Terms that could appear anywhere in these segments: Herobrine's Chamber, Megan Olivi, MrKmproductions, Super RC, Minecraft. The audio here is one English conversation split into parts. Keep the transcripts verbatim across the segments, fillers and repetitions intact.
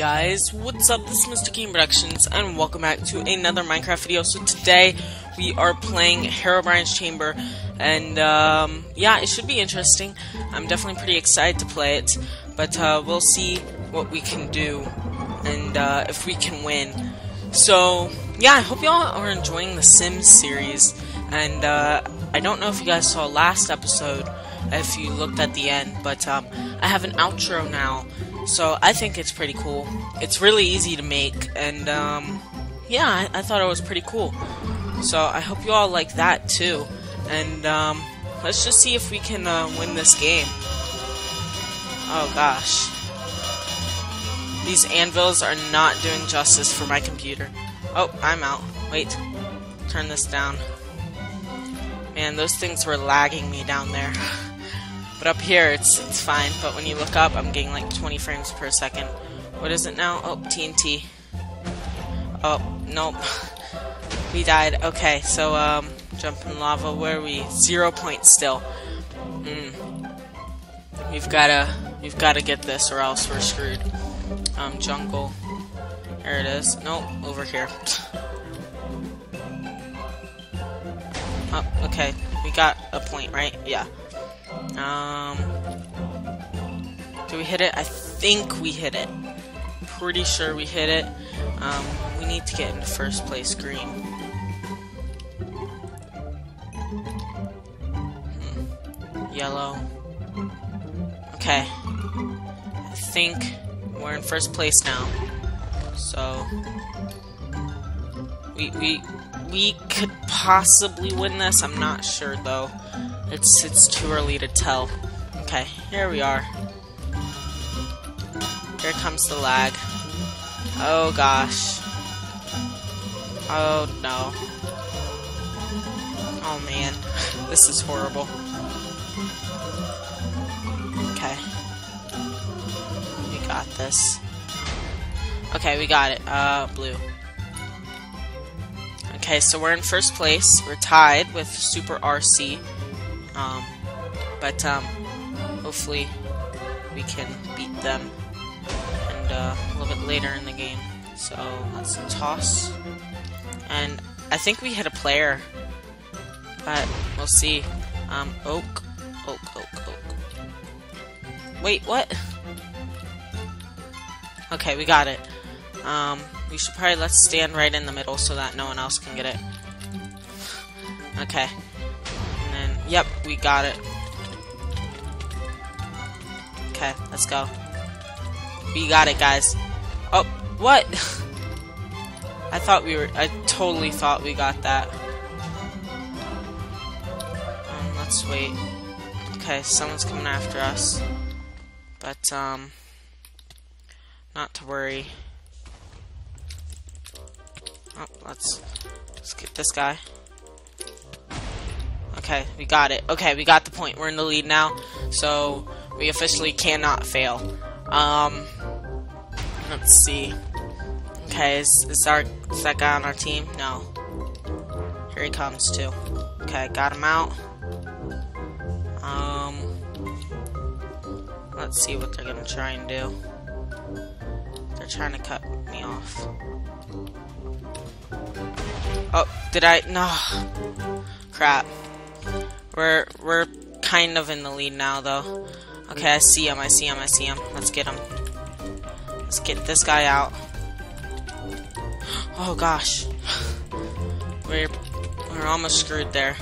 guys, what's up? This is MrKmproductions and welcome back to another Minecraft video. So today we are playing Herobrine's Chamber, and um, yeah, it should be interesting. I'm definitely pretty excited to play it, but uh, we'll see what we can do and uh, if we can win. So yeah, I hope y'all are enjoying the Sims series, and uh, I don't know if you guys saw last episode if you looked at the end, but um, I have an outro now, so I think it's pretty cool. It's really easy to make, and um, yeah, I, I thought it was pretty cool. So I hope you all like that too, and um, let's just see if we can uh, win this game. Oh gosh, these anvils are not doing justice for my computer. Oh, I'm out. Wait, turn this down. Man, those things were lagging me down there. But up here, it's it's fine. But when you look up, I'm getting like twenty frames per second. What is it now? Oh, T N T. Oh, nope. We died. Okay, so, um, jump in lava. Where are we? Zero points still. Mm. We've gotta, we've gotta get this or else we're screwed. Um, jungle. There it is. Nope, over here. Oh, okay. We got a point, right? Yeah. Um, do we hit it? I think we hit it. Pretty sure we hit it. Um, we need to get into first place green. Hmm. Yellow. Okay. I think we're in first place now. So we we we could possibly win this. I'm not sure though. It's it's too early to tell. Okay, here we are. Here comes the lag. Oh gosh. Oh no. Oh man, this is horrible. Okay. We got this. Okay, we got it. Uh, blue. Okay, so we're in first place. We're tied with Super R C. Um, but, um, hopefully we can beat them, and, uh, a little bit later in the game. So, let's toss, and I think we hit a player, but we'll see. Um, oak, oak, oak, oak. Wait, what? Okay, we got it. Um, we should probably let's stand right in the middle so that no one else can get it. Okay. Yep, we got it. Okay, let's go. We got it, guys. Oh, what? I thought we were... I totally thought we got that. Um, let's wait. Okay, someone's coming after us. But, um... not to worry. Oh, let's... let's get this guy. Okay, we got it. Okay, we got the point. We're in the lead now, so we officially cannot fail. Um, let's see. Okay, is, is, our, is that guy on our team? No. Here he comes, too. Okay, got him out. Um, let's see what they're gonna try and do. They're trying to cut me off. Oh, did I? No. Crap. We're, we're kind of in the lead now, though. Okay, I see him, I see him, I see him. Let's get him. Let's get this guy out. Oh, gosh. We're, we're almost screwed there.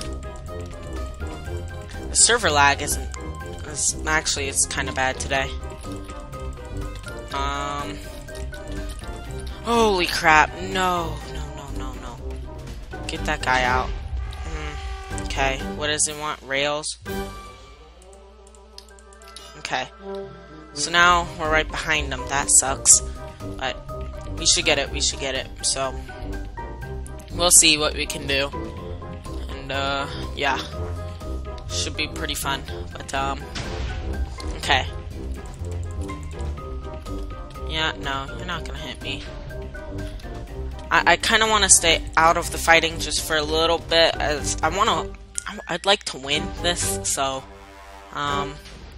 The server lag isn't... It's, actually, it's kind of bad today. Um... Holy crap. No, no, no, no, no. Get that guy out. Okay, what does it want? Rails? Okay. So now we're right behind them. That sucks. But we should get it. We should get it. So we'll see what we can do. And uh yeah. Should be pretty fun. But um okay. Yeah, no, you're not gonna hit me. I, I kind of want to stay out of the fighting just for a little bit, as I want to. I'd like to win this, so um,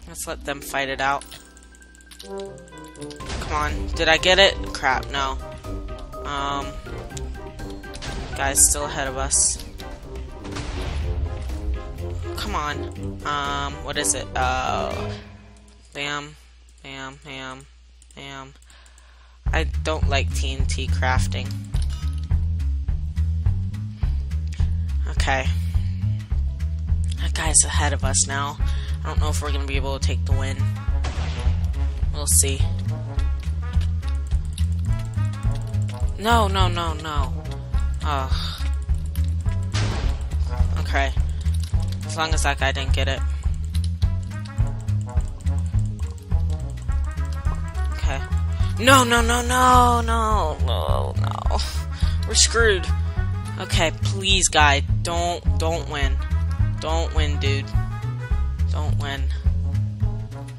let's let them fight it out. Come on. Did I get it? Crap, no. Um, guy's still ahead of us. Come on. Um, what is it? Uh, bam, bam, bam, bam. I don't like T N T crafting. Okay. That guy's ahead of us now. I don't know if we're gonna be able to take the win. We'll see. No, no, no, no. Ugh. Okay. As long as that guy didn't get it. Okay. No, no, no, no, no, no, no. We're screwed. Okay, please, guy. Don't, don't win. Don't win, dude. Don't win.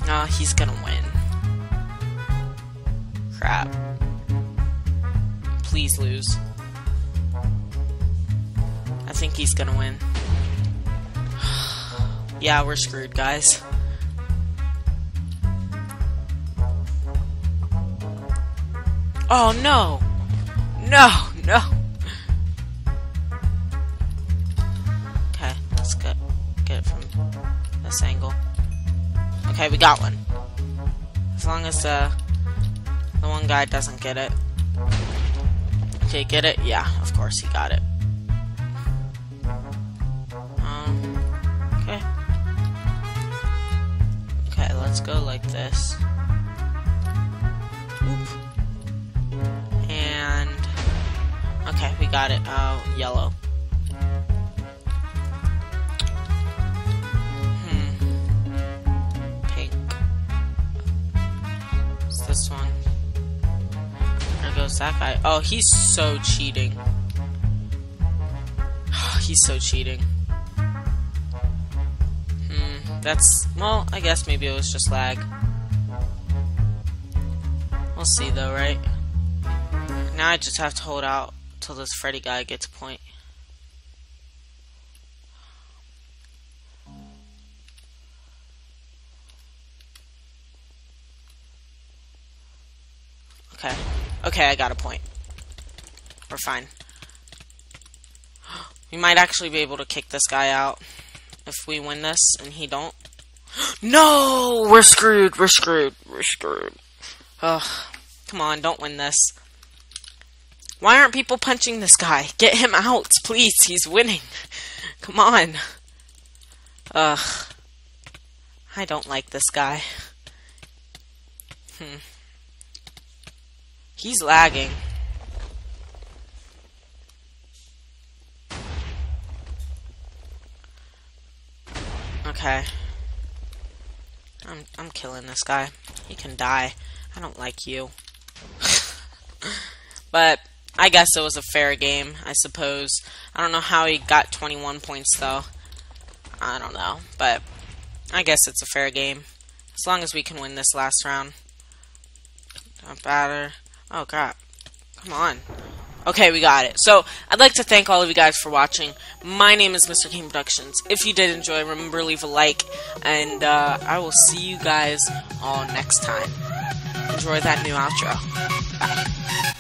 No, he's gonna win. Crap. Please lose. I think he's gonna win. Yeah, we're screwed, guys. Oh, no! No, no! Okay, let's get, get it from this angle. Okay, we got one. As long as uh, the one guy doesn't get it. Okay, get it? Yeah, of course he got it. Um, okay. Okay, let's go like this. Oop. And, okay, we got it, uh, yellow. Hmm. Pink. It's this one. Goes that guy. Oh, he's so cheating. He's so cheating. Hmm, that's, well, I guess maybe it was just lag. We'll see though, right? Now I just have to hold out till this Freddy guy gets a point. Okay. Okay, I got a point. We're fine. We might actually be able to kick this guy out if we win this and he don't. No! We're screwed. We're screwed. We're screwed. Ugh. Come on, don't win this. Why aren't people punching this guy? Get him out, please. He's winning. Come on. Ugh. I don't like this guy. Hmm. He's lagging. Okay. I'm I'm killing this guy. He can die. I don't like you. But I guess it was a fair game, I suppose. I don't know how he got twenty-one points though. I don't know, but I guess it's a fair game. As long as we can win this last round. Don't matter. Oh, crap. Come on. Okay, we got it. So, I'd like to thank all of you guys for watching. My name is MrKmproductions. If you did enjoy, remember, leave a like. And uh, I will see you guys all next time. Enjoy that new outro. Bye.